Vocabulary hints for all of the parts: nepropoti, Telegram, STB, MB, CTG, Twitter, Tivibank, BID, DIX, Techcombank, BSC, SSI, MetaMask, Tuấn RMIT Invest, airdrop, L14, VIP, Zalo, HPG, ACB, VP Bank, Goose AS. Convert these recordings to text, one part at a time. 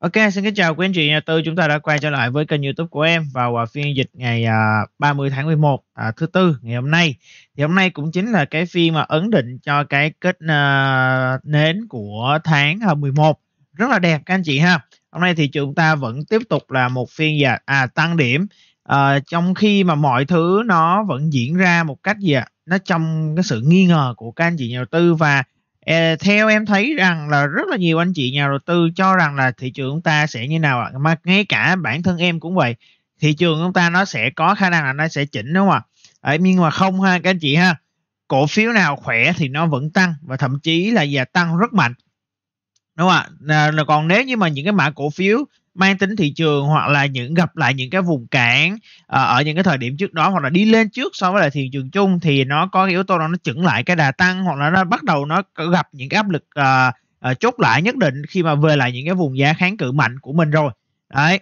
Ok, xin kính chào quý anh chị nhà tư. Chúng ta đã quay trở lại với kênh YouTube của em vào phiên dịch ngày 30 tháng 11 thứ tư ngày hôm nay. Thì hôm nay cũng chính là cái phiên mà ấn định cho cái kết nến của tháng 11. Rất là đẹp các anh chị ha. Hôm nay thì chúng ta vẫn tiếp tục là một phiên tăng điểm, trong khi mà mọi thứ nó vẫn diễn ra một cách nó trong cái sự nghi ngờ của các anh chị nhà đầu tư. Và theo em thấy rằng là rất là nhiều anh chị nhà đầu tư cho rằng là thị trường chúng ta sẽ như nào ạ? Mà ngay cả bản thân em cũng vậy. Thị trường chúng ta nó sẽ có khả năng là nó sẽ chỉnh, đúng không ạ? Nhưng mà không ha các anh chị ha. Cổ phiếu nào khỏe thì nó vẫn tăng, và thậm chí là tăng rất mạnh, đúng không ạ? Còn nếu như mà những cái mã cổ phiếu mang tính thị trường, hoặc là những gặp lại những cái vùng cản ở những cái thời điểm trước đó, hoặc là đi lên trước so với lại thị trường chung, thì nó có yếu tố đó, nó chững lại cái đà tăng, hoặc là nó bắt đầu nó gặp những cái áp lực chốt lại nhất định khi mà về lại những cái vùng giá kháng cự mạnh của mình rồi. Đấy.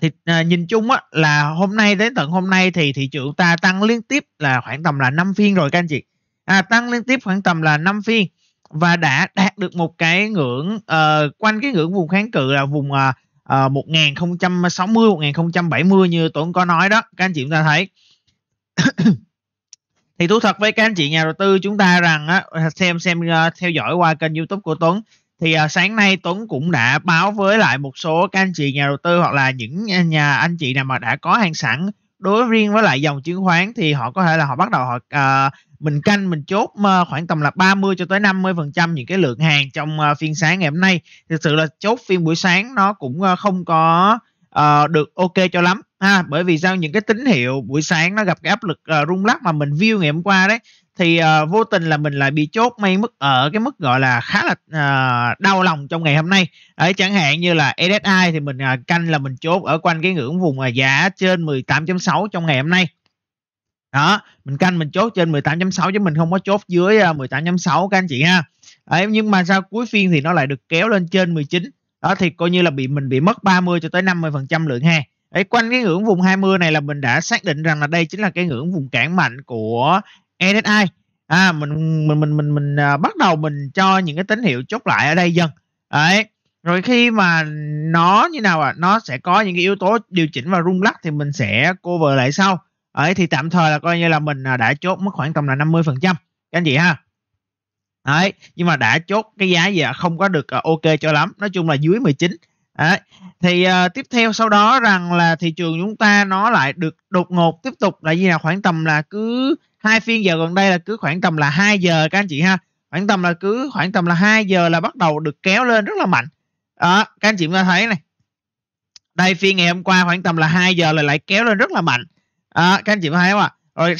Thì nhìn chung á, là hôm nay đến tận hôm nay thì thị trường ta tăng liên tiếp là khoảng tầm là 5 phiên rồi các anh chị. Tăng liên tiếp khoảng tầm là 5 phiên và đã đạt được một cái ngưỡng quanh cái ngưỡng vùng kháng cự là vùng 1060-1070 như Tuấn có nói đó các anh chị. Chúng ta thấy thì thú thật với các anh chị nhà đầu tư chúng ta rằng á, theo dõi qua kênh YouTube của Tuấn thì sáng nay Tuấn cũng đã báo với lại một số các anh chị nhà đầu tư, hoặc là những anh chị nào mà đã có hàng sẵn đối riêng với lại dòng chứng khoán, thì họ có thể là họ bắt đầu họ mình canh mình chốt khoảng tầm là 30 cho tới 50% những cái lượng hàng trong phiên sáng ngày hôm nay. Thực sự là chốt phiên buổi sáng nó cũng không có được ok cho lắm ha, bởi vì sao? Những cái tín hiệu buổi sáng nó gặp cái áp lực rung lắc mà mình view ngày hôm qua đấy, thì vô tình là mình lại bị chốt may mức ở cái mức gọi là khá là đau lòng trong ngày hôm nay. Đấy, chẳng hạn như là SSI thì mình canh là mình chốt ở quanh cái ngưỡng vùng giá trên 18.6 trong ngày hôm nay. Đó, mình canh mình chốt trên 18.6 chứ mình không có chốt dưới 18.6 các anh chị ha. Đấy, nhưng mà sau cuối phiên thì nó lại được kéo lên trên 19. Đó thì coi như là mình bị mất 30 cho tới 50% lượng ha. Đấy, quanh cái ngưỡng vùng 20 này là mình đã xác định rằng là đây chính là cái ngưỡng vùng cản mạnh của SSI. Mình bắt đầu mình cho những cái tín hiệu chốt lại ở đây dần. Đấy. Rồi khi mà nó như nào ạ? Nó sẽ có những cái yếu tố điều chỉnh và rung lắc thì mình sẽ cover lại sau. Đấy, thì tạm thời là coi như là mình đã chốt mất khoảng tầm là 50% các anh chị ha. Đấy, nhưng mà đã chốt cái giá gì không có được ok cho lắm, nói chung là dưới 19. Đấy. Thì tiếp theo sau đó rằng là thị trường chúng ta nó lại được đột ngột tiếp tục là gì nào, khoảng tầm là cứ hai phiên giờ gần đây là cứ khoảng tầm là 2 giờ các anh chị ha, khoảng tầm là 2 giờ là bắt đầu được kéo lên rất là mạnh. Đó, các anh chị ta thấy này, đây phiên ngày hôm qua khoảng tầm là 2 giờ là lại kéo lên rất là mạnh. À, các anh chị có thấy không ạ? Rồi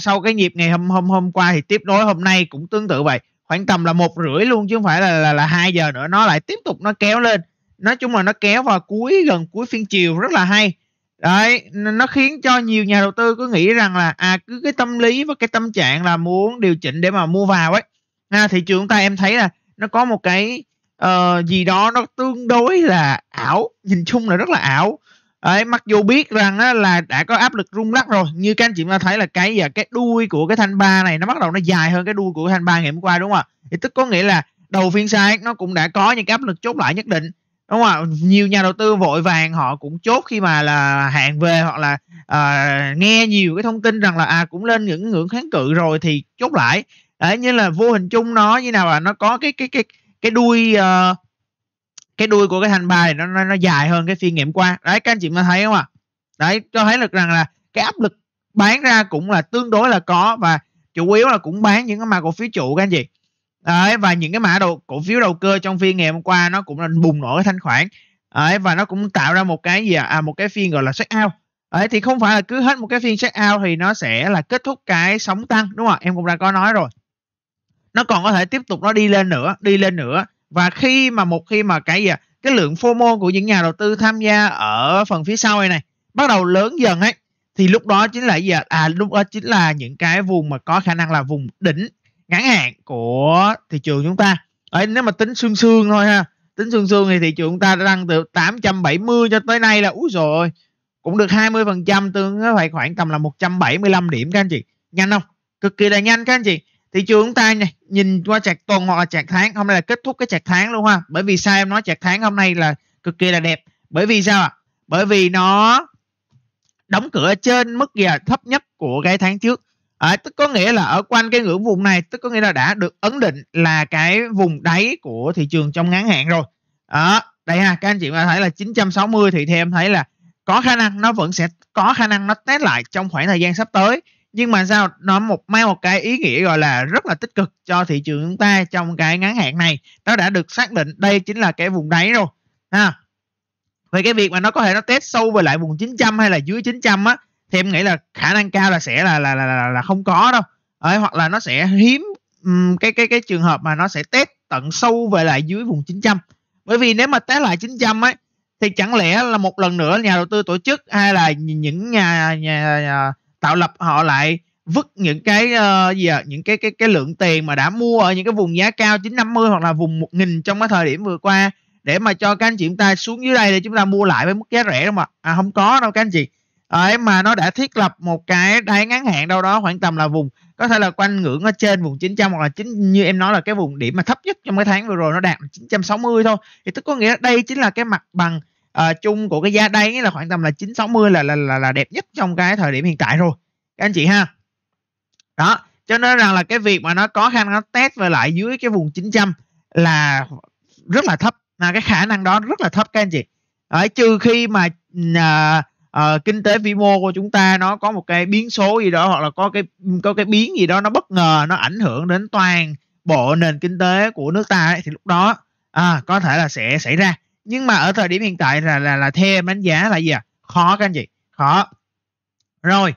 sau cái nhịp ngày hôm qua thì tiếp nối hôm nay cũng tương tự vậy, khoảng tầm là 1:30 luôn chứ không phải là 2 giờ nữa, nó lại tiếp tục nó kéo lên. Nói chung là nó kéo vào gần cuối phiên chiều rất là hay. Đấy, nó khiến cho nhiều nhà đầu tư cứ nghĩ rằng là cứ cái tâm lý và cái tâm trạng là muốn điều chỉnh để mà mua vào ấy. Thị trường chúng ta em thấy là nó có một cái gì đó nó tương đối là ảo, nhìn chung là rất là ảo. Đấy, mặc dù biết rằng á, là đã có áp lực rung lắc rồi, như các anh chị đã thấy là cái đuôi của cái thanh ba này nó bắt đầu nó dài hơn cái đuôi của thanh ba ngày hôm qua, đúng không ạ? Thì tức có nghĩa là đầu phiên sáng nó cũng đã có những cái áp lực chốt lại nhất định, đúng không ạ? Nhiều nhà đầu tư vội vàng họ cũng chốt khi mà là hạn về, hoặc là nghe nhiều cái thông tin rằng là cũng lên những ngưỡng kháng cự rồi thì chốt lại. Đấy, như là vô hình chung nó như nào là nó có cái đuôi cái đuôi của cái thanh bài nó dài hơn cái phiên ngày hôm qua. Đấy, các anh chị mới thấy không ạ? Đấy, cho thấy được rằng là cái áp lực bán ra cũng là tương đối là có, và chủ yếu là cũng bán những cái mã cổ phiếu trụ các anh chị. Đấy, và những cái mã cổ phiếu đầu cơ trong phiên ngày hôm qua nó cũng là bùng nổ cái thanh khoản. Đấy, và nó cũng tạo ra một cái một cái phiên gọi là shut out. Đấy, thì không phải là cứ hết một cái phiên shut out thì nó sẽ là kết thúc cái sóng tăng, đúng không? Em cũng đã có nói rồi. Nó còn có thể tiếp tục nó đi lên nữa. Và khi mà cái lượng FOMO của những nhà đầu tư tham gia ở phần phía sau này bắt đầu lớn dần ấy, thì lúc đó chính là lúc đó chính là những cái vùng mà có khả năng là vùng đỉnh ngắn hạn của thị trường chúng ta. Đấy, nếu mà tính sương thôi ha, thì thị trường chúng ta đã tăng từ 870 cho tới nay là úi rồi, cũng được 20%, tương ứng với khoảng tầm là 175 điểm các anh chị. Nhanh không? Cực kỳ là nhanh các anh chị. Thị trường chúng ta này, nhìn qua chart tuần hoặc là chart tháng, hôm nay là kết thúc cái chart tháng luôn ha. Bởi vì sao em nói chart tháng hôm nay là cực kỳ là đẹp. Bởi vì sao ạ? Bởi vì nó đóng cửa trên mức giá thấp nhất của cái tháng trước. Tức có nghĩa là ở quanh cái ngưỡng vùng này, tức có nghĩa là đã được ấn định là cái vùng đáy của thị trường trong ngắn hạn rồi. Đây ha, các anh chị mà thấy là 960 thì theo em thấy là có khả năng nó vẫn sẽ có khả năng nó test lại trong khoảng thời gian sắp tới. Nhưng mà sao nó mang một cái ý nghĩa gọi là rất là tích cực cho thị trường chúng ta trong cái ngắn hạn này. Nó đã được xác định đây chính là cái vùng đáy rồi ha. Về cái việc mà nó có thể nó test sâu về lại vùng 900 hay là dưới 900 á, thì em nghĩ là khả năng cao là sẽ là không có đâu. Hoặc là nó sẽ hiếm cái trường hợp mà nó sẽ test tận sâu về lại dưới vùng 900. Bởi vì nếu mà test lại 900 ấy thì chẳng lẽ là một lần nữa nhà đầu tư tổ chức hay là những nhà tạo lập họ lại vứt những cái những cái lượng tiền mà đã mua ở những cái vùng giá cao 950 hoặc là vùng 1000 trong cái thời điểm vừa qua để mà cho các anh chị chúng ta xuống dưới đây để chúng ta mua lại với mức giá rẻ đúng không ạ? Không có đâu các anh chị. Mà nó đã thiết lập một cái đáy ngắn hạn đâu đó khoảng tầm là vùng có thể là quanh ngưỡng ở trên vùng 900 hoặc là như em nói là cái vùng điểm mà thấp nhất trong cái tháng vừa rồi nó đạt 960 thôi, thì tức có nghĩa đây chính là cái mặt bằng chung của cái giá đáy là khoảng tầm là 960 là đẹp nhất trong cái thời điểm hiện tại rồi các anh chị ha. Đó, cho nên rằng là cái việc mà nó có khả năng nó test về lại dưới cái vùng 900 là rất là thấp, là cái khả năng đó rất là thấp các anh chị. Trừ khi mà kinh tế vĩ mô của chúng ta nó có một cái biến số gì đó hoặc là có cái biến gì đó nó bất ngờ, nó ảnh hưởng đến toàn bộ nền kinh tế của nước ta ấy, thì lúc đó có thể là sẽ xảy ra. Nhưng mà ở thời điểm hiện tại là theo đánh giá là gì ạ? Khó các anh chị, khó. Rồi,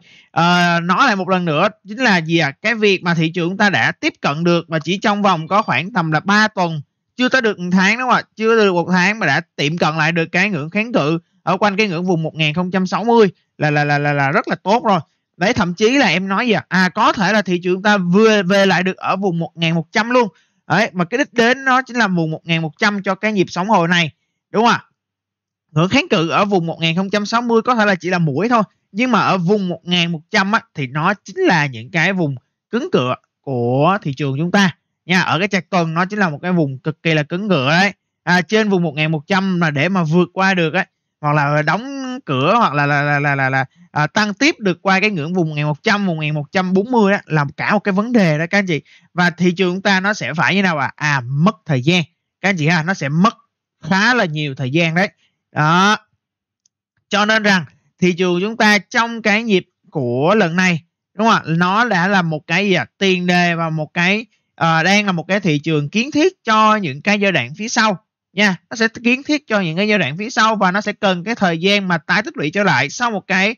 nói lại một lần nữa chính là gì ạ? Cái việc mà thị trường chúng ta đã tiếp cận được và chỉ trong vòng có khoảng tầm là 3 tuần, chưa tới được 1 tháng đúng không ạ? Chưa tới được 1 tháng mà đã tiệm cận lại được cái ngưỡng kháng cự ở quanh cái ngưỡng vùng 1060 là rất là tốt rồi. Đấy, thậm chí là em nói gì ạ? Có thể là thị trường chúng ta vừa về lại được ở vùng 1100 luôn. Đấy, mà cái đích đến nó chính là vùng 1100 cho cái nhịp sóng hồi này. Đúng không ạ? Ngưỡng kháng cự ở vùng 1060 có thể là chỉ là mũi thôi. Nhưng mà ở vùng 1100 á, thì nó chính là những cái vùng cứng cựa của thị trường chúng ta nha. Ở cái chặt tuần nó chính là một cái vùng cực kỳ là cứng cựa đấy. Trên vùng 1100 mà để mà vượt qua được ấy, hoặc là đóng cửa hoặc là tăng tiếp được qua cái ngưỡng vùng 1100, vùng 1140 á, làm cả một cái vấn đề đó các anh chị. Và thị trường chúng ta nó sẽ phải như nào ạ? Mất thời gian các anh chị ha, nó sẽ mất khá là nhiều thời gian đấy. Đó, cho nên rằng thị trường chúng ta trong cái nhịp của lần này đúng không ạ, nó đã là một cái gì ạ? Tiền đề và một cái đang là một cái thị trường kiến thiết cho những cái giai đoạn phía sau nha. Nó sẽ kiến thiết cho những cái giai đoạn phía sau và nó sẽ cần cái thời gian mà tái tích lũy trở lại sau một cái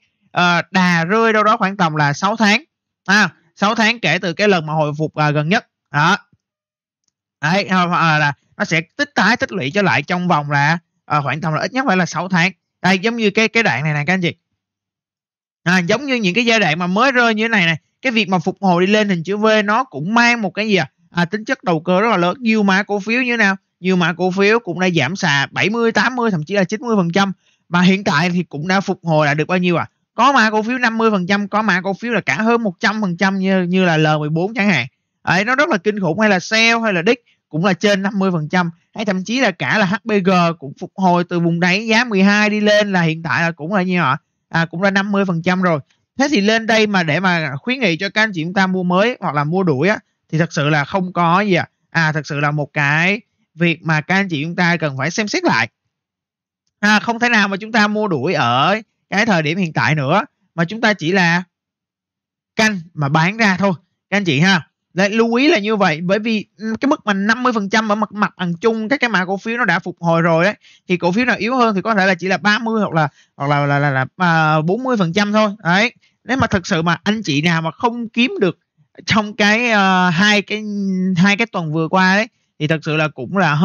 đà rơi đâu đó khoảng tầm là 6 tháng 6 tháng kể từ cái lần mà hồi phục gần nhất. Đó đấy, là nó sẽ tái tích lũy trở lại trong vòng là khoảng tầm là ít nhất phải là 6 tháng. Đây giống như cái đoạn này nè các anh chị. Giống như những cái giai đoạn mà mới rơi như thế này này, cái việc mà phục hồi đi lên hình chữ V nó cũng mang một cái gì ạ? Tính chất đầu cơ rất là lớn. Nhiều mã cổ phiếu như thế nào? Nhiều mã cổ phiếu cũng đã giảm xà 70, 80 thậm chí là 90%, mà hiện tại thì cũng đã phục hồi lại được bao nhiêu ạ? Có mã cổ phiếu 50%, có mã cổ phiếu là cả hơn 100% như là L14 chẳng hạn. Đấy, nó rất là kinh khủng. Hay là sell hay là DIX cũng là trên 50%, hay thậm chí là cả là HPG cũng phục hồi từ vùng đáy giá 12 đi lên là hiện tại là cũng là như họ cũng là 50% rồi. Thế thì lên đây mà để mà khuyến nghị cho các anh chị chúng ta mua mới hoặc là mua đuổi á, thì thật sự là không có gì ạ. Thật sự là một cái việc mà các anh chị chúng ta cần phải xem xét lại. Không thể nào mà chúng ta mua đuổi ở cái thời điểm hiện tại nữa, mà chúng ta chỉ là canh mà bán ra thôi các anh chị ha. Đấy, lưu ý là như vậy. Bởi vì cái mức mà 50% ở mặt bằng chung các cái mã cổ phiếu nó đã phục hồi rồi ấy, thì cổ phiếu nào yếu hơn thì có thể là chỉ là 30 hoặc là 40% thôi. Đấy, nếu mà thật sự mà anh chị nào mà không kiếm được trong cái hai cái tuần vừa qua đấy, thì thật sự là cũng là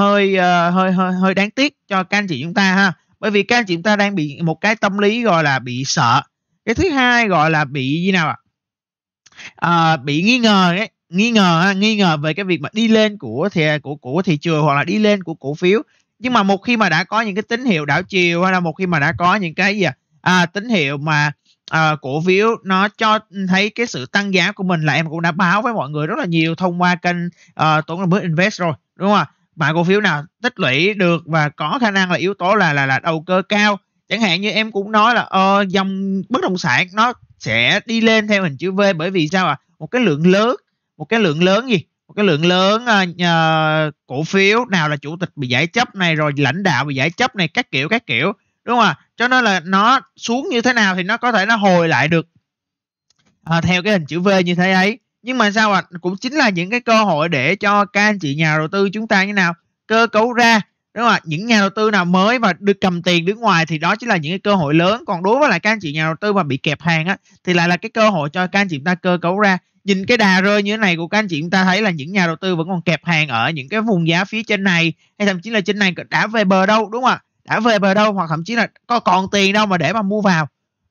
hơi đáng tiếc cho các anh chị chúng ta ha. Bởi vì các anh chị chúng ta đang bị một cái tâm lý gọi là bị sợ. Cái thứ hai gọi là bị như nào ạ? Bị nghi ngờ ấy, nghi ngờ về cái việc mà đi lên của thị trường hoặc là đi lên của cổ phiếu. Nhưng mà một khi mà đã có những cái tín hiệu đảo chiều, hay là một khi mà đã có những cái gì tín hiệu mà cổ phiếu nó cho thấy cái sự tăng giá của mình, là em cũng đã báo với mọi người rất là nhiều thông qua kênh Tuấn RMIT Invest rồi đúng không ạ? mã cổ phiếu nào tích lũy được và có khả năng là yếu tố là đầu cơ cao. Chẳng hạn như em cũng nói là dòng bất động sản nó sẽ đi lên theo hình chữ V, bởi vì sao ạ? Một cái lượng lớn, một cái lượng lớn cổ phiếu, nào là chủ tịch bị giải chấp này, rồi lãnh đạo bị giải chấp này, các kiểu, đúng không ạ? Cho nên là nó xuống như thế nào thì nó có thể nó hồi lại được theo cái hình chữ V như thế ấy. Nhưng mà sao ạ? Cũng chính là những cái cơ hội để cho các anh chị nhà đầu tư chúng ta như nào cơ cấu ra, đúng không ạ? Những nhà đầu tư nào mới và được cầm tiền đứng ngoài thì đó chính là những cái cơ hội lớn. Còn đối với lại các anh chị nhà đầu tư mà bị kẹp hàng á, thì lại là cái cơ hội cho các anh chị ta cơ cấu ra. Nhìn cái đà rơi như thế này của các anh chị chúng ta thấy là những nhà đầu tư vẫn còn kẹp hàng ở những cái vùng giá phía trên này, hay thậm chí là trên này đã về bờ đâu, đúng không ạ? Đã về bờ đâu, hoặc thậm chí là có còn tiền đâu mà để mà mua vào.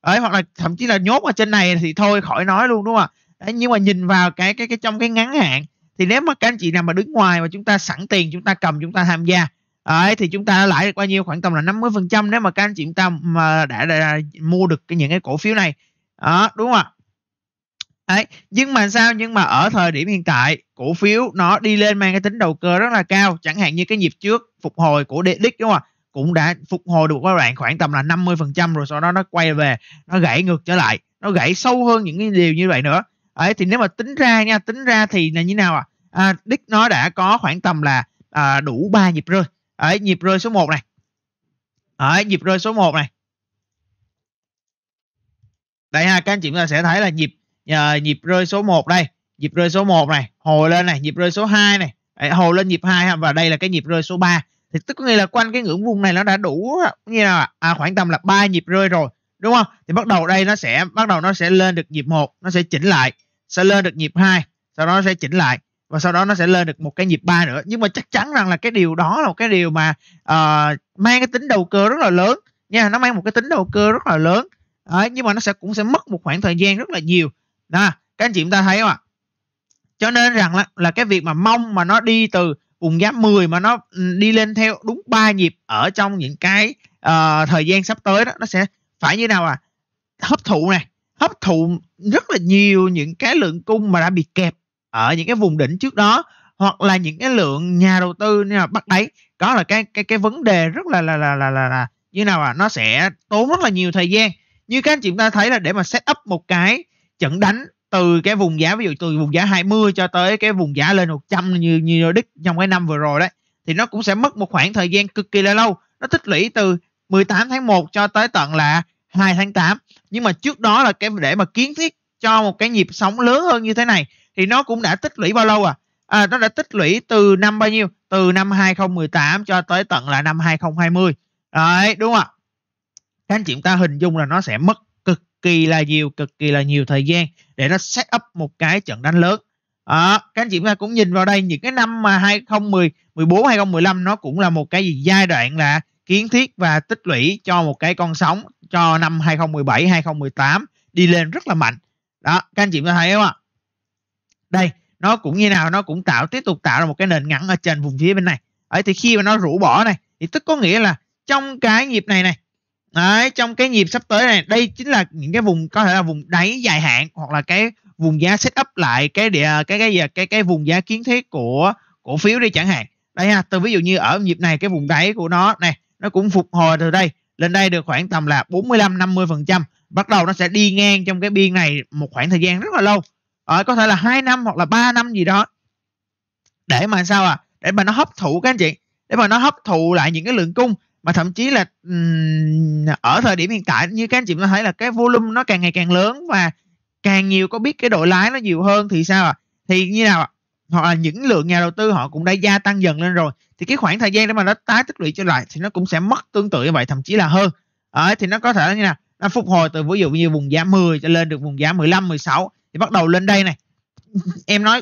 Đấy, hoặc là thậm chí là nhốt ở trên này thì thôi khỏi nói luôn, đúng không ạ? Đấy, nhưng mà nhìn vào cái trong cái ngắn hạn thì nếu mà các anh chị nào mà đứng ngoài mà chúng ta sẵn tiền, chúng ta cầm, chúng ta tham gia đấy, thì chúng ta lãi được bao nhiêu? Khoảng tầm là 50% nếu mà các anh chị chúng ta mà đã mua được những cái cổ phiếu này đó, đúng không ạ? Đấy, nhưng mà sao? Nhưng mà ở thời điểm hiện tại, cổ phiếu nó đi lên mang cái tính đầu cơ rất là cao. Chẳng hạn như cái nhịp trước phục hồi của DIX, đúng không ạ? Cũng đã phục hồi được một đoạn khoảng tầm là 50% rồi, sau đó nó quay về, nó gãy ngược trở lại, nó gãy sâu hơn những cái điều như vậy nữa. Đấy, thì nếu mà tính ra nha, thì là như nào ạ? DIX nó đã có khoảng tầm là đủ 3 nhịp rơi. Đấy, nhịp rơi số 1 này. Đấy, nhịp rơi số 1 này. Đây ha, các anh chị sẽ thấy là nhịp rơi số 1 đây, nhịp rơi số 1 này, hồi lên này, nhịp rơi số 2 này, hồi lên nhịp 2 và đây là cái nhịp rơi số 3. Thì tức có nghĩa là quanh cái ngưỡng vùng này nó đã đủ như là khoảng tầm là 3 nhịp rơi rồi, đúng không? Thì bắt đầu đây nó sẽ lên được nhịp 1, nó sẽ chỉnh lại, sẽ lên được nhịp 2, sau đó nó sẽ chỉnh lại và sau đó nó sẽ lên được một cái nhịp 3 nữa. Nhưng mà chắc chắn rằng là cái điều đó là một cái điều mà mang cái tính đầu cơ rất là lớn nha, nó mang một cái tính đầu cơ rất là lớn. Đấy, nhưng mà nó cũng sẽ mất một khoảng thời gian rất là nhiều. Đó, các anh chị chúng ta thấy không ạ? Cho nên rằng là cái việc mà mong mà nó đi từ vùng giá 10 mà nó đi lên theo đúng 3 nhịp ở trong những cái thời gian sắp tới đó, nó sẽ phải như nào ạ? Hấp thụ này, hấp thụ rất là nhiều những cái lượng cung mà đã bị kẹp ở những cái vùng đỉnh trước đó, hoặc là những cái lượng nhà đầu tư như là bắt đáy. Đó là cái vấn đề rất là như nào ạ? Nó sẽ tốn rất là nhiều thời gian. Như các anh chị chúng ta thấy là để mà set up một cái trận đánh từ cái vùng giá, ví dụ từ vùng giá 20 cho tới cái vùng giá lên 100 như đích trong cái năm vừa rồi đấy, thì nó cũng sẽ mất một khoảng thời gian cực kỳ là lâu. Nó tích lũy từ 18 tháng 1 cho tới tận là 2 tháng 8. Nhưng mà trước đó là cái để mà kiến thiết cho một cái nhịp sóng lớn hơn như thế này thì nó cũng đã tích lũy bao lâu à? Nó đã tích lũy từ năm bao nhiêu? Từ năm 2018 cho tới tận là năm 2020. Đấy, đúng không ạ? Các anh chị chúng ta hình dung là nó sẽ mất cực kỳ là nhiều thời gian để nó set up một cái trận đánh lớn. Các anh chị ta cũng nhìn vào đây, những cái năm mà 2014, 2015 nó cũng là một cái gì giai đoạn là kiến thiết và tích lũy cho một cái con sóng cho năm 2017, 2018 đi lên rất là mạnh. Đó, các anh chị ta thấy không ạ? Đây, nó cũng như nào, nó cũng tiếp tục tạo ra một cái nền ngắn ở trên vùng phía bên này. Đấy, thì khi mà nó rũ bỏ này thì tức có nghĩa là trong cái nhịp này này, đấy, trong cái nhịp sắp tới này, đây chính là những cái vùng có thể là vùng đáy dài hạn, hoặc là cái vùng giá set up lại cái vùng giá kiến thiết của cổ phiếu đi chẳng hạn. Đây ha, từ ví dụ như ở nhịp này cái vùng đáy của nó này, nó cũng phục hồi từ đây lên đây được khoảng tầm là 45-50%, bắt đầu nó sẽ đi ngang trong cái biên này một khoảng thời gian rất là lâu. Có thể là 2 năm hoặc là 3 năm gì đó, để mà sao à, để mà nó hấp thụ các anh chị, để mà nó hấp thụ lại những cái lượng cung. Mà thậm chí là ở thời điểm hiện tại như các anh chị có thấy là cái volume nó càng ngày càng lớn và càng nhiều có biết cái độ lái nó nhiều hơn thì sao ạ? Thì như nào ạ? Hoặc là những lượng nhà đầu tư họ cũng đã gia tăng dần lên rồi, thì cái khoảng thời gian để mà nó tái tích lũy trở lại thì nó cũng sẽ mất tương tự như vậy, thậm chí là hơn. Thì nó có thể như nào? Nó phục hồi từ ví dụ như vùng giá 10 cho lên được vùng giá 15, 16 thì bắt đầu lên đây này. Em nói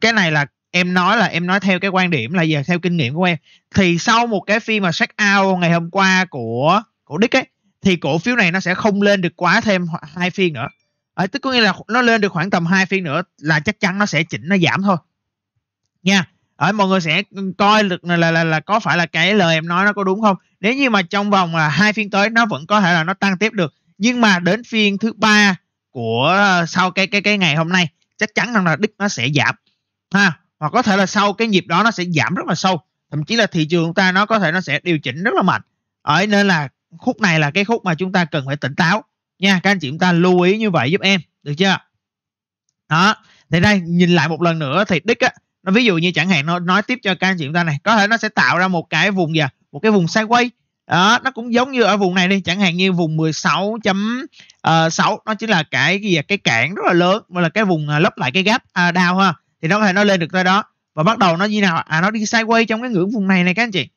cái này là em nói theo cái quan điểm là giờ theo kinh nghiệm của em, thì sau một cái phiên mà check out ngày hôm qua của DIX ấy, thì cổ phiếu này nó sẽ không lên được quá thêm 2 phiên nữa. Tức có nghĩa là nó lên được khoảng tầm 2 phiên nữa là chắc chắn nó sẽ chỉnh, nó giảm thôi nha. Mọi người sẽ coi được là có phải là cái lời em nói nó có đúng không. Nếu như mà trong vòng là 2 phiên tới nó vẫn có thể là nó tăng tiếp được, nhưng mà đến phiên thứ 3 của sau cái ngày hôm nay chắc chắn rằng là DIX nó sẽ giảm ha. hoặc có thể là sau cái nhịp đó nó sẽ giảm rất là sâu, thậm chí là thị trường chúng ta nó có thể nó sẽ điều chỉnh rất là mạnh. Ấy nên là khúc này là cái khúc mà chúng ta cần phải tỉnh táo nha các anh chị, chúng ta lưu ý như vậy giúp em được chưa đó. Thì đây nhìn lại một lần nữa thì DIX á, nó ví dụ như chẳng hạn nó nói tiếp cho các anh chị chúng ta này, có thể nó sẽ tạo ra một cái vùng gì, một cái vùng sideways đó, nó cũng giống như ở vùng này đi, chẳng hạn như vùng 16.6, nó chính là cái gì vậy? Cái cản rất là lớn và là cái vùng lấp lại cái gap down ha, thì nó có thể nó lên được tới đó và bắt đầu nó như nào, nó đi sideways trong cái ngưỡng vùng này này các anh chị.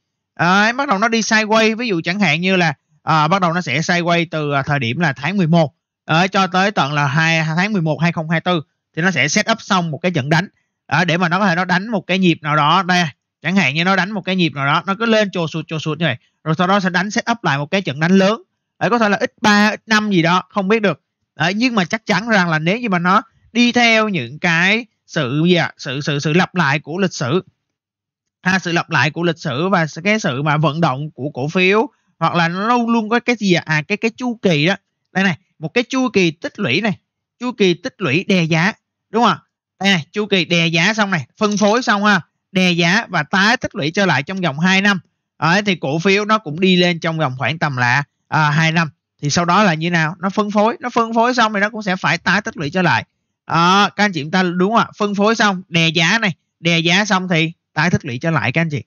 Bắt đầu nó đi sideways, ví dụ chẳng hạn như là bắt đầu nó sẽ sideways từ thời điểm là tháng 11 cho tới tận là tháng 11 2024, thì nó sẽ set up xong một cái trận đánh để mà nó có thể nó đánh một cái nhịp nào đó đây, chẳng hạn như nó đánh một cái nhịp nào đó, nó cứ lên trồ sụt như vậy, rồi sau đó sẽ đánh set up lại một cái trận đánh lớn, có thể là x3 x5 gì đó không biết được. Nhưng mà chắc chắn rằng là nếu như mà nó đi theo những cái sự gì ạ, sự lặp lại của lịch sử, sự lặp lại của lịch sử và cái sự mà vận động của cổ phiếu, hoặc là nó luôn có cái gì ạ, cái chu kỳ đó đây này, một cái chu kỳ tích lũy này, chu kỳ tích lũy đè giá đúng không, đây này, chu kỳ đè giá xong này, phân phối xong ha, đè giá và tái tích lũy trở lại trong vòng 2 năm. Thì cổ phiếu nó cũng đi lên trong vòng khoảng tầm là 2 năm, thì sau đó là như nào, nó phân phối xong thì nó cũng sẽ phải tái tích lũy trở lại. Các anh chị chúng ta đúng không ạ, phân phối xong đè giá này, đè giá xong thì tái tích lũy trở lại các anh chị.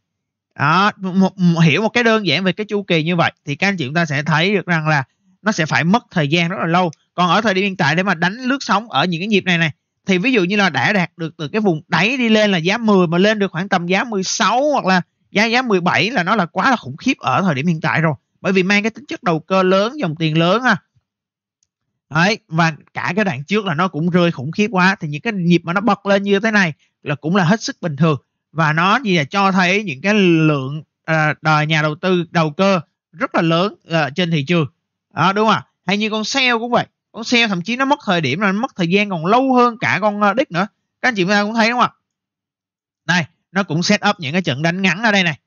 Hiểu một cái đơn giản về cái chu kỳ như vậy thì các anh chị chúng ta sẽ thấy được rằng là nó sẽ phải mất thời gian rất là lâu. Còn ở thời điểm hiện tại để mà đánh lướt sóng ở những cái nhịp này này, thì ví dụ như là đã đạt được từ cái vùng đáy đi lên là giá 10 mà lên được khoảng tầm giá 16 hoặc là giá 17 là nó là quá là khủng khiếp ở thời điểm hiện tại rồi, bởi vì mang cái tính chất đầu cơ lớn, dòng tiền lớn ha. Đấy, và cả cái đoạn trước là nó cũng rơi khủng khiếp quá, thì những cái nhịp mà nó bật lên như thế này là cũng là hết sức bình thường, và nó gì là cho thấy những cái lượng nhà đầu tư đầu cơ rất là lớn trên thị trường đó, đúng không ạ? Hay như con sell cũng vậy, con sell thậm chí nó mất thời điểm là nó mất thời gian còn lâu hơn cả con DIX nữa, các anh chị cũng thấy đúng không ạ? Đây, nó cũng set up những cái trận đánh ngắn ở đây này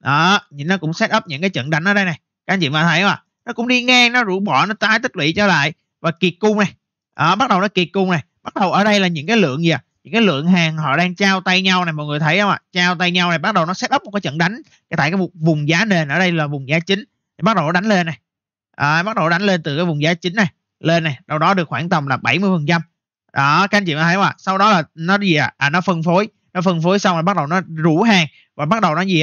đó, nhìn nó cũng set up những cái trận đánh ở đây này, các anh chị mà thấy không ạ? Nó cũng đi ngang, nó rũ bỏ, nó tái tích lũy trở lại và kiệt cung này đó, bắt đầu nó kiệt cung này, bắt đầu ở đây là những cái lượng gì ạ, những cái lượng hàng họ đang trao tay nhau này, mọi người thấy không ạ? Trao tay nhau này, bắt đầu nó set up một cái trận đánh tại cái vùng giá nền ở đây là vùng giá chính, thì bắt đầu nó đánh lên này, bắt đầu đánh lên từ cái vùng giá chính này lên này, đâu đó được khoảng tầm là 70% đó, các anh chị thấy không ạ? Sau đó là nó gì ạ, nó phân phối, xong rồi bắt đầu nó rủ hàng và bắt đầu nó gì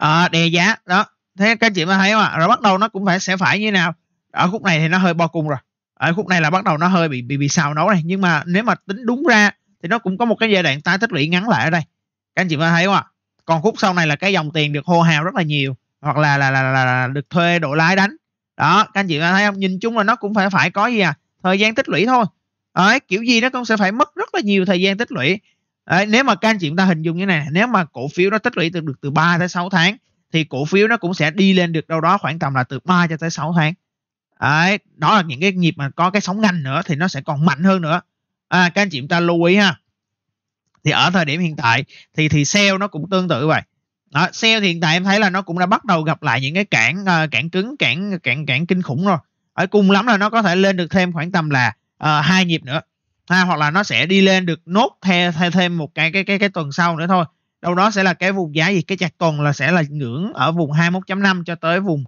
ạ, đè giá đó, thế các anh chị thấy không ạ? Rồi bắt đầu nó cũng phải sẽ như nào ở khúc này thì nó hơi bo cung rồi, ở khúc này là bắt đầu nó hơi bị xào nấu này, nhưng mà nếu mà tính đúng ra thì nó cũng có một cái giai đoạn tái tích lũy ngắn lại ở đây, các anh chị có thấy không ạ? Còn khúc sau này là cái dòng tiền được hô hào rất là nhiều, hoặc là được thuê đội lái đánh đó, các anh chị có thấy không? Nhìn chung là nó cũng phải có gì thời gian tích lũy thôi đấy, kiểu gì nó cũng sẽ phải mất rất là nhiều thời gian tích lũy đấy. Nếu mà các anh chị chúng ta hình dung như này, nếu mà cổ phiếu nó tích lũy được từ 3 tới 6 tháng thì cổ phiếu nó cũng sẽ đi lên được đâu đó khoảng tầm là từ 3 cho tới 6 tháng. Đấy, đó là những cái nhịp mà có cái sóng ngành nữa thì nó sẽ còn mạnh hơn nữa. Các anh chị chúng ta lưu ý ha. Thì ở thời điểm hiện tại thì sell nó cũng tương tự vậy. Đó, sell thì hiện tại em thấy là nó cũng đã bắt đầu gặp lại những cái cản cứng, cản kinh khủng rồi. Ở cùng lắm là nó có thể lên được thêm khoảng tầm là 2 nhịp nữa. Hoặc là nó sẽ đi lên được nốt theo thêm một cái tuần sau nữa thôi. Đâu đó sẽ là cái vùng giá gì, cái chặt tuần là sẽ là ngưỡng ở vùng 21.5 cho tới vùng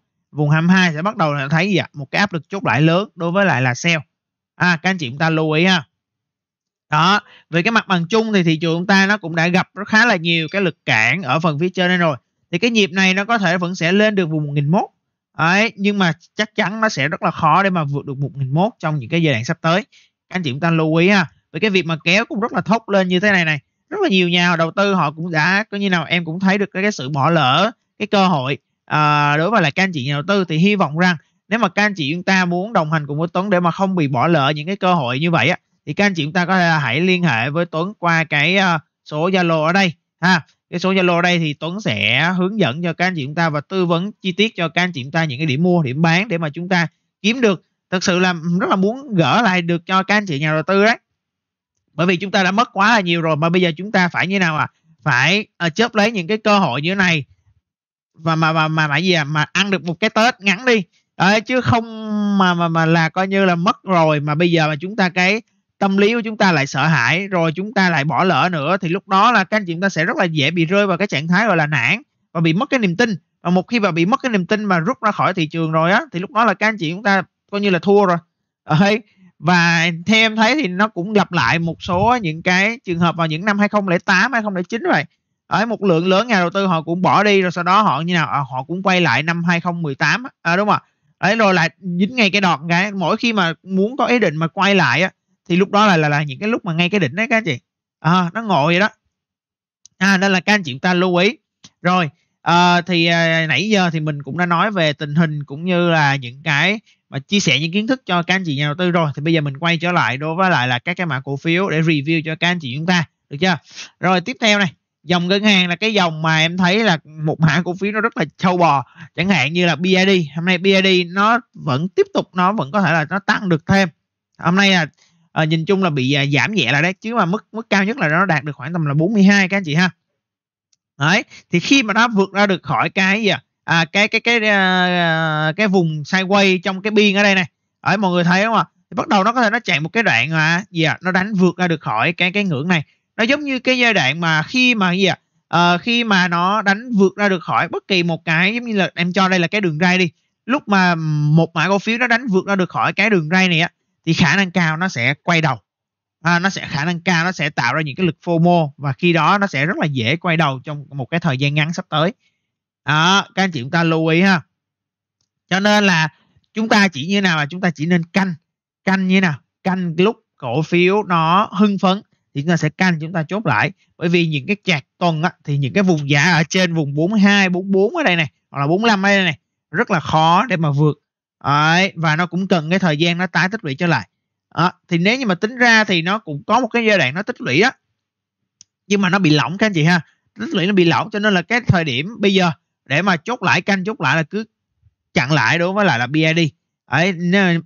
22 sẽ bắt đầu là thấy gì ạ, một cái áp lực chốt lại lớn đối với lại là sell. Các anh chị chúng ta lưu ý ha. Đó, về cái mặt bằng chung thì thị trường chúng ta nó cũng đã gặp rất khá là nhiều cái lực cản ở phần phía trên đây rồi. Thì cái nhịp này nó có thể vẫn sẽ lên được vùng 1001. Đấy, nhưng mà chắc chắn nó sẽ rất là khó để mà vượt được 1001 trong những cái giai đoạn sắp tới. Các anh chị chúng ta lưu ý ha. Về cái việc mà kéo cũng rất là thốc lên như thế này này, rất là nhiều nhà đầu tư họ cũng đã có như nào em cũng thấy được cái sự bỏ lỡ cái cơ hội. Đối với lại các anh chị nhà đầu tư thì hy vọng rằng nếu mà các anh chị chúng ta muốn đồng hành cùng với Tuấn để mà không bị bỏ lỡ những cái cơ hội như vậy á, thì các anh chị chúng ta có thể hãy liên hệ với Tuấn qua cái số Zalo ở đây ha. Cái số Zalo ở đây thì Tuấn sẽ hướng dẫn cho các anh chị chúng ta và tư vấn chi tiết cho các anh chị chúng ta những cái điểm mua, điểm bán để mà chúng ta kiếm được, thật sự là rất là muốn gỡ lại được cho các anh chị nhà đầu tư đấy, bởi vì chúng ta đã mất quá là nhiều rồi mà bây giờ chúng ta phải như nào phải chớp lấy những cái cơ hội như thế này và mà ăn được một cái Tết ngắn đi đấy, chứ không là coi như là mất rồi mà bây giờ mà chúng ta cái tâm lý của chúng ta lại sợ hãi, rồi chúng ta lại bỏ lỡ nữa, thì lúc đó là các anh chị chúng ta sẽ rất là dễ bị rơi vào cái trạng thái gọi là nản và bị mất cái niềm tin. Và một khi mà bị mất cái niềm tin mà rút ra khỏi thị trường rồi á, thì lúc đó là các anh chị chúng ta coi như là thua rồi. Và theo em thấy thì nó cũng lặp lại một số những cái trường hợp vào những năm 2008, 2009 vậy. Ở một lượng lớn nhà đầu tư họ cũng bỏ đi rồi, sau đó họ như nào họ cũng quay lại năm 2018 đúng không ạ? Đấy, rồi lại dính ngay cái đọt cái mỗi khi mà muốn có ý định mà quay lại á, thì lúc đó là những cái lúc mà ngay cái đỉnh đấy các anh chị, nó ngộ vậy đó. Nên là các anh chị chúng ta lưu ý. Rồi nãy giờ thì mình cũng đã nói về tình hình cũng như là những cái mà chia sẻ những kiến thức cho các anh chị nhà đầu tư rồi, thì bây giờ mình quay trở lại đối với lại là các cái mã cổ phiếu để review cho các anh chị chúng ta, được chưa? Rồi tiếp theo này, dòng ngân hàng là cái dòng mà em thấy là một mã cổ phiếu nó rất là trâu bò, chẳng hạn như là BID. Hôm nay BID nó vẫn tiếp tục, nó vẫn có thể là nó tăng được thêm. Hôm nay là nhìn chung là bị giảm nhẹ lại đấy, chứ mà mức cao nhất là nó đạt được khoảng tầm là 42 các anh chị ha. Đấy, thì khi mà nó vượt ra được khỏi cái gì cái vùng sideways trong cái biên ở đây này, ở mọi người thấy đúng không ạ? Thì bắt đầu nó có thể nó chạy một cái đoạn mà nó đánh vượt ra được khỏi cái ngưỡng này. Nó giống như cái giai đoạn mà khi mà khi mà nó đánh vượt ra được khỏi bất kỳ một cái, giống như là em cho đây là cái đường ray đi. Lúc mà một mã cổ phiếu nó đánh vượt ra được khỏi cái đường ray này á, thì khả năng cao nó sẽ quay đầu. Khả năng cao nó sẽ tạo ra những cái lực FOMO, và khi đó nó sẽ rất là dễ quay đầu trong một cái thời gian ngắn sắp tới. Các anh chị chúng ta lưu ý ha. Cho nên là chúng ta chỉ như nào, là chúng ta chỉ nên canh như nào, canh lúc cổ phiếu nó hưng phấn thì chúng ta sẽ canh, chúng ta chốt lại. Bởi vì những cái chạc tuần á, thì những cái vùng giá ở trên vùng 42, 44 ở đây này, hoặc là 45 ở đây này, rất là khó để mà vượt. Và nó cũng cần cái thời gian nó tái tích lũy trở lại. Thì nếu như mà tính ra thì nó cũng có một cái giai đoạn nó tích lũy á, nhưng mà nó bị lỏng các anh chị ha, tích lũy nó bị lỏng. Cho nên là cái thời điểm bây giờ để mà chốt lại, canh chốt lại là cứ chặn lại đối với lại là BID.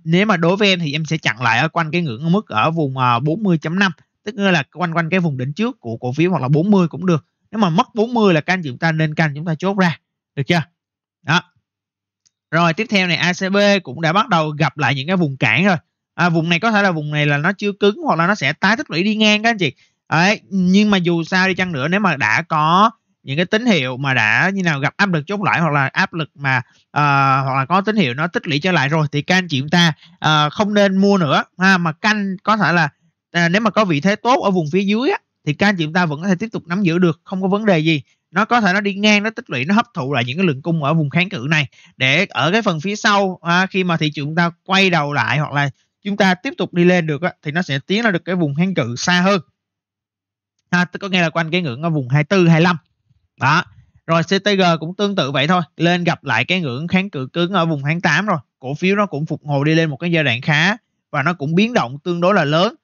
Nếu mà đối với em thì em sẽ chặn lại ở quanh cái ngưỡng mức ở vùng 40.5, tức là quanh cái vùng đỉnh trước của cổ phiếu, hoặc là 40 cũng được. Nếu mà mất 40 là các anh chị chúng ta nên canh, chúng ta chốt ra, được chưa? Đó. Rồi tiếp theo này, ACB cũng đã bắt đầu gặp lại những cái vùng cản rồi. Vùng này có thể là vùng này là nó chưa cứng, hoặc là nó sẽ tái tích lũy đi ngang các anh chị. Nhưng mà dù sao đi chăng nữa, nếu mà đã có những cái tín hiệu mà đã như nào gặp áp lực chốt lại, hoặc là áp lực mà hoặc là có tín hiệu nó tích lũy trở lại rồi, thì các anh chị chúng ta không nên mua nữa mà canh. Có thể là nếu mà có vị thế tốt ở vùng phía dưới á, thì các anh chị chúng ta vẫn có thể tiếp tục nắm giữ được, không có vấn đề gì. Nó có thể nó đi ngang, nó tích lũy, nó hấp thụ lại những cái lượng cung ở vùng kháng cự này, để ở cái phần phía sau khi mà thị trường chúng ta quay đầu lại, hoặc là chúng ta tiếp tục đi lên được á, thì nó sẽ tiến ra được cái vùng kháng cự xa hơn. Tức có nghĩa là quanh cái ngưỡng ở vùng 24, 25. Đó. Rồi CTG cũng tương tự vậy thôi, lên gặp lại cái ngưỡng kháng cự cứng ở vùng tháng 8 rồi. Cổ phiếu nó cũng phục hồi đi lên một cái giai đoạn khá, và nó cũng biến động tương đối là lớn.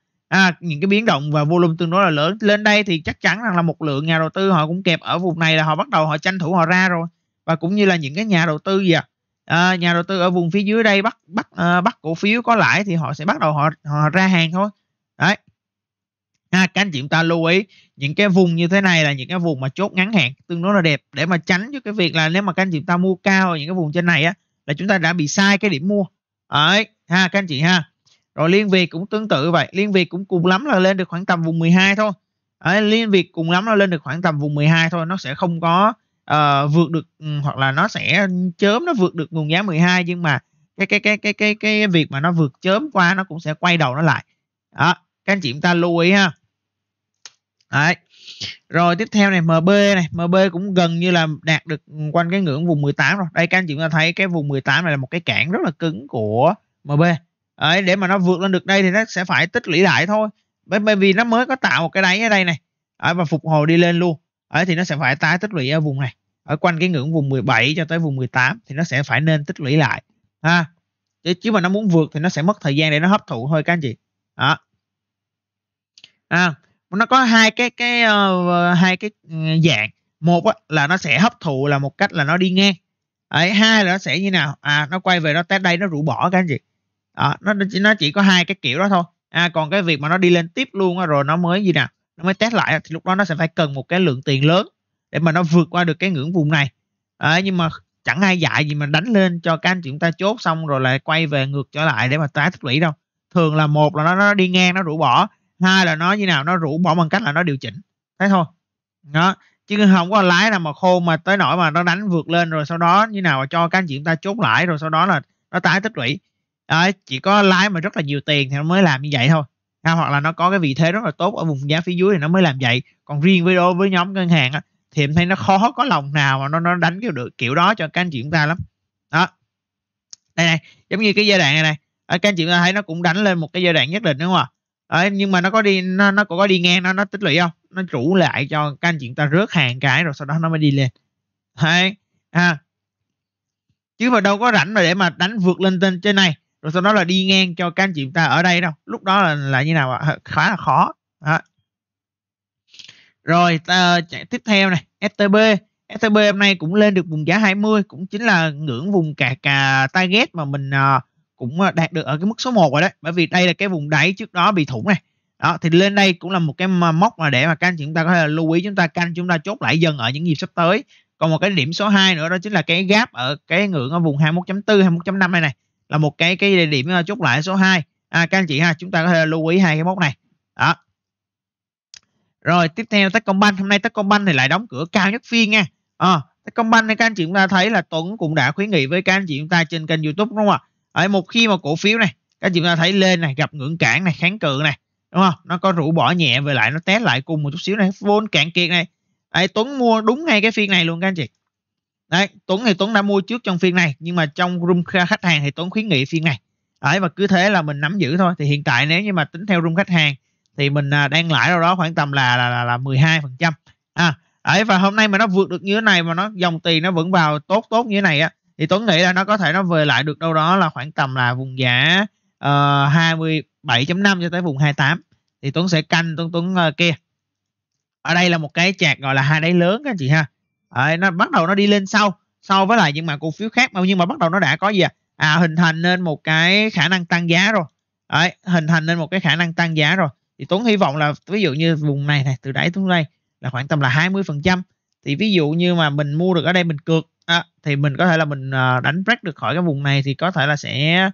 Những cái biến động và volume tương đối là lớn. Lên đây thì chắc chắn rằng là một lượng nhà đầu tư họ cũng kẹp ở vùng này, là họ bắt đầu họ tranh thủ họ ra rồi. Và cũng như là những cái nhà đầu tư nhà đầu tư ở vùng phía dưới đây bắt cổ phiếu có lãi thì họ sẽ bắt đầu họ ra hàng thôi. Đấy. Các anh chị chúng ta lưu ý những cái vùng như thế này là những cái vùng mà chốt ngắn hạn tương đối là đẹp, để mà tránh cho cái việc là nếu mà các anh chị chúng ta mua cao ở những cái vùng trên này á, là chúng ta đã bị sai cái điểm mua. Đấy ha các anh chị ha. Rồi Liên Việt cũng tương tự vậy, Liên Việt cũng cùng lắm là lên được khoảng tầm vùng 12 thôi. Liên Việt cùng lắm là lên được khoảng tầm vùng 12 thôi, nó sẽ không có vượt được, hoặc là nó sẽ chớm nó vượt được nguồn giá 12, nhưng mà cái việc mà nó vượt chớm qua nó cũng sẽ quay đầu nó lại. Đó, các anh chị chúng ta lưu ý ha. Đấy. Rồi tiếp theo này, MB này, MB cũng gần như là đạt được quanh cái ngưỡng vùng 18 rồi. Đây các anh chị chúng ta thấy cái vùng 18 này là một cái cản rất là cứng của MB. Đấy, để mà nó vượt lên được đây thì nó sẽ phải tích lũy lại thôi, bởi vì nó mới có tạo một cái đáy ở đây này, và phục hồi đi lên luôn. Thì nó sẽ phải tái tích lũy ở vùng này, ở quanh cái ngưỡng vùng 17 cho tới vùng 18 thì nó sẽ phải nên tích lũy lại ha. Chứ mà nó muốn vượt thì nó sẽ mất thời gian để nó hấp thụ thôi các anh chị. Đó. Nó có hai cái dạng. Một là nó sẽ hấp thụ là một cách là nó đi ngang. Hai là nó sẽ như nào, nó quay về nó test đây nó rũ bỏ các anh chị. Nó chỉ có hai cái kiểu đó thôi. Còn cái việc mà nó đi lên tiếp luôn rồi nó mới gì nào, nó mới test lại, thì lúc đó nó sẽ phải cần một cái lượng tiền lớn để mà nó vượt qua được cái ngưỡng vùng này. Nhưng mà chẳng ai dạy gì mà đánh lên cho các anh chị chúng ta chốt xong rồi lại quay về ngược trở lại để mà tái tích lũy đâu. thường là một là nó đi ngang, nó rũ bỏ, hai là nó như nào, nó rũ bỏ bằng cách là nó điều chỉnh, thế thôi đó. Chứ không có lái nào mà khô mà tới nỗi mà nó đánh vượt lên rồi sau đó như nào mà cho các anh chị chúng ta chốt lại rồi sau đó là nó tái tích lũy. À, chỉ có lái mà rất là nhiều tiền thì nó mới làm như vậy thôi. À, hoặc là nó có cái vị thế rất là tốt ở vùng giá phía dưới thì nó mới làm vậy. Còn riêng với nhóm ngân hàng á, thì em thấy nó khó có lòng nào mà nó đánh kiểu được kiểu đó cho các anh chị chúng ta lắm. Đó. Đây này, giống như cái giai đoạn này này, các anh chị chúng ta thấy nó cũng đánh lên một cái giai đoạn nhất định, đúng không ạ? À, nhưng mà nó có đi, nó cũng có đi ngang, nó tích lũy không? Nó rủ lại cho các anh chị chúng ta rớt hàng cái rồi sau đó nó mới đi lên. Đấy. À. Chứ mà đâu có rảnh mà để mà đánh vượt lên tên trên này rồi sau đó là đi ngang cho các anh chị ta ở đây đâu, lúc đó là như nào ạ? Khá là khó đó. Rồi chạy tiếp theo này, STB hôm nay cũng lên được vùng giá 20, cũng chính là ngưỡng vùng cả target mà mình cũng đạt được ở cái mức số 1 rồi đấy, bởi vì đây là cái vùng đáy trước đó bị thủng này đó, thì lên đây cũng là một cái mốc mà để mà các anh chị chúng ta có thể lưu ý, chúng ta canh, chúng ta chốt lại dần ở những nhịp sắp tới. Còn một cái điểm số 2 nữa đó chính là cái gap ở cái ngưỡng ở vùng 21.4 21.5 này này, là một cái địa điểm chốt lại số 2. Các anh chị ha, chúng ta có thể lưu ý hai cái mốc này. Đó. Rồi tiếp theo Techcombank, hôm nay Techcombank thì lại đóng cửa cao nhất phiên nha. Techcombank này các anh chị chúng ta thấy là Tuấn cũng đã khuyến nghị với các anh chị chúng ta trên kênh YouTube, đúng không ạ? Ở một khi mà cổ phiếu này các anh chị chúng ta thấy lên này, gặp ngưỡng cản này, kháng cự này, đúng không? Nó có rũ bỏ nhẹ về lại, nó test lại cùng một chút xíu này, vốn cạn kiệt này. Đấy, Tuấn mua đúng ngay cái phiên này luôn các anh chị. Đấy, Tuấn đã mua trước trong phiên này, nhưng mà trong room khách hàng thì Tuấn khuyến nghị phiên này. Đấy, và cứ thế là mình nắm giữ thôi. Thì hiện tại nếu như mà tính theo room khách hàng thì mình đang lãi đâu đó khoảng tầm là 12%. Đấy, và hôm nay mà nó vượt được như thế này mà nó dòng tiền nó vẫn vào tốt như thế này á, thì Tuấn nghĩ là nó có thể nó về lại được đâu đó là khoảng tầm là vùng giá 27.5 cho tới vùng 28. Thì Tuấn sẽ canh. Tuấn kia ở đây là một cái chạc gọi là hai đáy lớn các anh chị ha. Đấy, nó bắt đầu nó đi lên sau với lại những mã cổ phiếu khác, nhưng mà bắt đầu nó đã có gì hình thành nên một cái khả năng tăng giá rồi. Đấy, hình thành nên một cái khả năng tăng giá rồi, thì Tuấn hy vọng là ví dụ như vùng này này, từ đáy xuống đây là khoảng tầm là 20%, thì ví dụ như mà mình mua được ở đây mình cược thì mình có thể là mình đánh break được khỏi cái vùng này, thì có thể là sẽ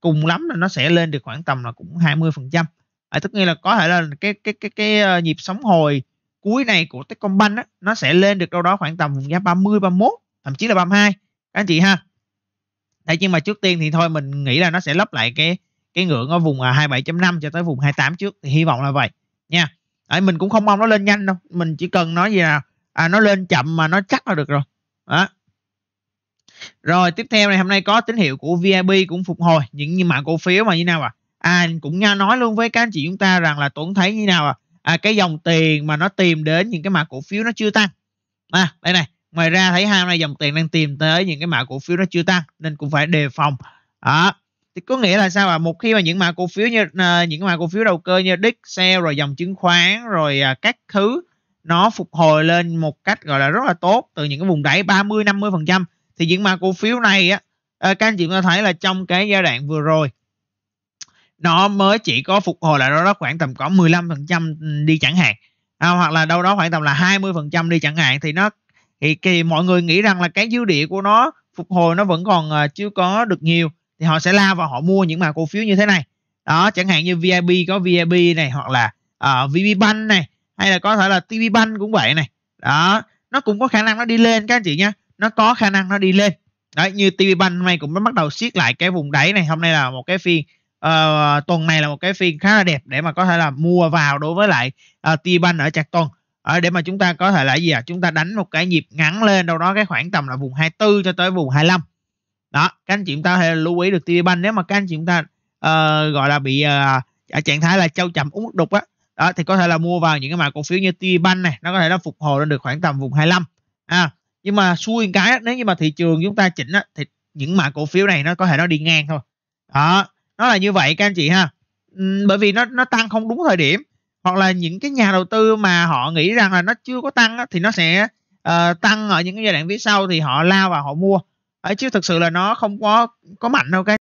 cùng lắm là nó sẽ lên được khoảng tầm là cũng 20%. Tức nghĩa là có thể là cái nhịp sóng hồi cuối này của Techcombank đó, nó sẽ lên được đâu đó khoảng tầm vùng giá 30, 31, thậm chí là 32 các anh chị ha. Đấy, nhưng mà trước tiên thì thôi mình nghĩ là nó sẽ lấp lại cái ngưỡng ở vùng 27.5 cho tới vùng 28 trước, thì hy vọng là vậy nha. Đấy, mình cũng không mong nó lên nhanh đâu, mình chỉ cần nói gì nào nó lên chậm mà nó chắc là được rồi. Đó. Rồi tiếp theo này, hôm nay có tín hiệu của VIP cũng phục hồi những mã cổ phiếu mà như nào ạ? Anh cũng nha nói luôn với các anh chị chúng ta rằng là Tuấn thấy như nào ạ? Cái dòng tiền mà nó tìm đến những cái mã cổ phiếu nó chưa tăng. Đây này, ngoài ra thấy hôm nay dòng tiền đang tìm tới những cái mã cổ phiếu nó chưa tăng, nên cũng phải đề phòng. Đó. Thì có nghĩa là sao ạ? Một khi mà những mã cổ phiếu như những mã cổ phiếu đầu cơ như DIX, SEL rồi dòng chứng khoán rồi các thứ nó phục hồi lên một cách gọi là rất là tốt từ những cái vùng đáy 30 50%, thì những mã cổ phiếu này á, các anh chị chúng ta thấy là trong cái giai đoạn vừa rồi nó mới chỉ có phục hồi lại đó khoảng tầm có 15% đi chẳng hạn, hoặc là đâu đó khoảng tầm là 20% đi chẳng hạn, thì mọi người nghĩ rằng là cái dư địa của nó phục hồi nó vẫn còn chưa có được nhiều, thì họ sẽ lao và họ mua những mã cổ phiếu như thế này đó, chẳng hạn như VIP, có VIP này, hoặc là VP Bank này, hay là có thể là Tivibank cũng vậy này. Đó, nó cũng có khả năng nó đi lên các anh chị nhé, nó có khả năng nó đi lên. Đấy, như Tivibank hôm nay cũng nó bắt đầu siết lại cái vùng đáy này, hôm nay là một cái phiên tuần này là một cái phiên khá là đẹp để mà có thể là mua vào đối với lại Tibank ở chạc tuần, để mà chúng ta có thể là gì ạ? Chúng ta đánh một cái nhịp ngắn lên đâu đó cái khoảng tầm là vùng 24 cho tới vùng 25. Đó, các anh chị chúng ta hãy lưu ý được Tibank, nếu mà các anh chị chúng ta gọi là bị ở trạng thái là châu chậm uống nước đục á, đó thì có thể là mua vào những cái mã cổ phiếu như Tibank này, nó có thể nó phục hồi lên được khoảng tầm vùng 25. Nhưng mà xui cái nếu như mà thị trường chúng ta chỉnh á, thì những mã cổ phiếu này nó có thể nó đi ngang thôi. Đó. Nó là như vậy các anh chị ha. Bởi vì nó tăng không đúng thời điểm, hoặc là những cái nhà đầu tư mà họ nghĩ rằng là nó chưa có tăng á, thì nó sẽ tăng ở những cái giai đoạn phía sau, thì họ lao vào họ mua. Chứ thực sự là nó không có mạnh đâu các